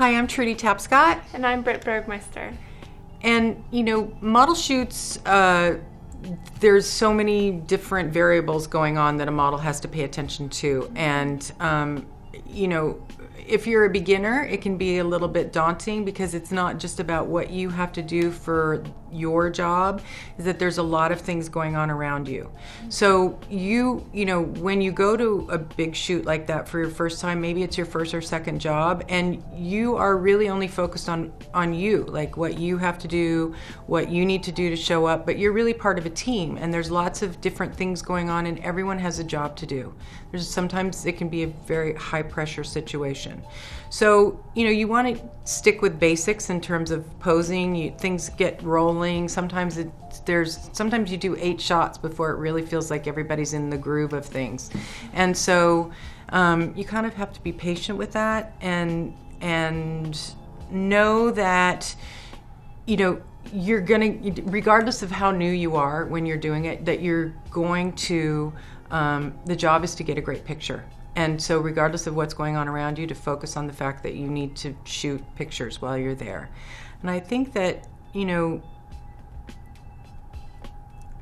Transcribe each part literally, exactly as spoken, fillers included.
Hi, I'm Trudi Tapscott. And I'm Britt Bergmeister. And, you know, model shoots, uh, there's so many different variables going on that a model has to pay attention to. And, um, you know, if you're a beginner, it can be a little bit daunting because it's not just about what you have to do for your job, is that there's a lot of things going on around you. So you, you know, when you go to a big shoot like that for your first time, maybe it's your first or second job, and you are really only focused on, on you, like what you have to do, what you need to do to show up, but you're really part of a team, and there's lots of different things going on, and everyone has a job to do. There's sometimes it can be a very high pressure situation. So, you know, you want to stick with basics in terms of posing. You, things get rolling. Sometimes it, there's sometimes you do eight shots before it really feels like everybody's in the groove of things, and so um, you kind of have to be patient with that, and and know that you know you're gonna, regardless of how new you are when you're doing it, that you're going to um, the job is to get a great picture. And so regardless of what's going on around you, to focus on the fact that you need to shoot pictures while you're there. And I think that you know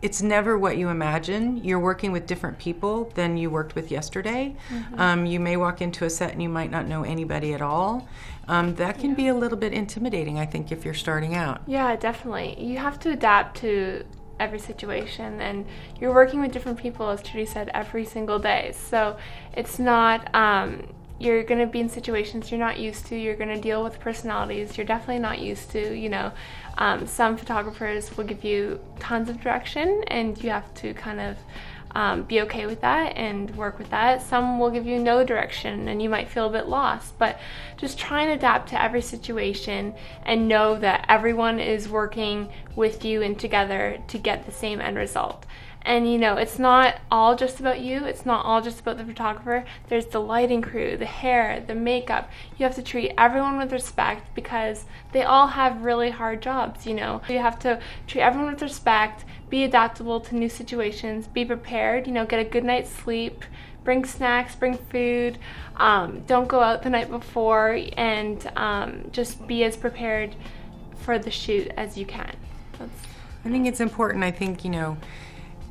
it's never what you imagine. You're working with different people than you worked with yesterday. Mm-hmm. Um, you may walk into a set and you might not know anybody at all. Um, that can yeah. be a little bit intimidating, I think, if you're starting out. Yeah, definitely. You have to adapt to every situation, and you're working with different people, as Trudi said, every single day. So it's not, um, you're gonna be in situations you're not used to, you're gonna deal with personalities you're definitely not used to, you know. Um, some photographers will give you tons of direction, and you have to kind of um, be okay with that and work with that. Some will give you no direction, and you might feel a bit lost, but just try and adapt to every situation and know that everyone is working with you and together to get the same end result. And you know, it's not all just about you, it's not all just about the photographer. There's the lighting crew, the hair, the makeup. You have to treat everyone with respect because they all have really hard jobs, you know. You have to treat everyone with respect, be adaptable to new situations, be prepared, you know, get a good night's sleep, bring snacks, bring food, um, don't go out the night before, and um, just be as prepared for the shoot as you can. That's I think it's important, I think, you know,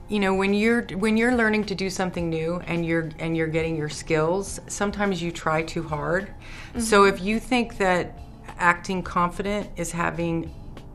You know, when you're when you're learning to do something new and you're and you're getting your skills, sometimes you try too hard. Mm-hmm. So if you think that acting confident is having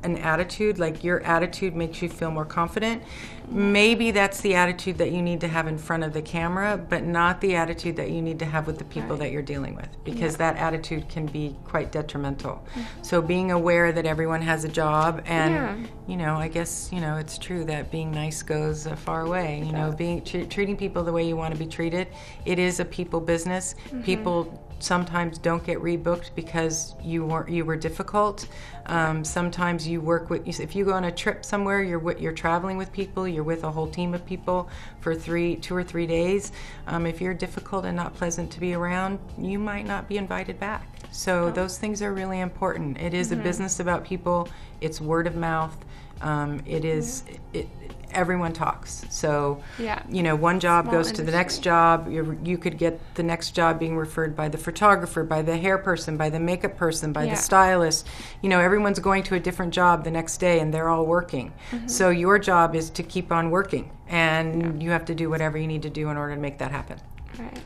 an attitude, like your attitude makes you feel more confident, maybe that's the attitude that you need to have in front of the camera, but not the attitude that you need to have with the people right. that you're dealing with, because yeah. that attitude can be quite detrimental. Mm-hmm. So being aware that everyone has a job, and yeah. you know, I guess you know it's true that being nice goes a far way. You yeah. know, being tre treating people the way you want to be treated. It is a people business. Mm-hmm. People sometimes don't get rebooked because you weren't you were difficult. Um, sometimes you work with if you go on a trip somewhere, you're you're traveling with people, you're with a whole team of people for three two or three days. Um, if you're difficult and not pleasant to be around, you might not be invited back. So oh. those things are really important. It is mm-hmm. a business about people. It's word of mouth. Um, it is yeah. it, everyone talks. So yeah. you know, one job Small goes industry. to the next job. You're, you could get the next job being referred by the photographer, by the hair person, by the makeup person, by yeah. the stylist. You know, everyone's going to a different job the next day, and they're all working. Mm-hmm. So your job is to keep on working, and yeah. you have to do whatever you need to do in order to make that happen. Right.